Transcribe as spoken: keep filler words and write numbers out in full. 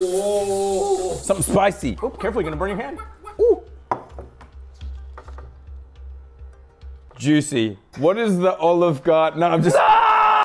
Whoa. Something spicy. Oh, careful, you're gonna burn your hand. Ooh. Juicy. What is the Olive Garden? No, I'm just.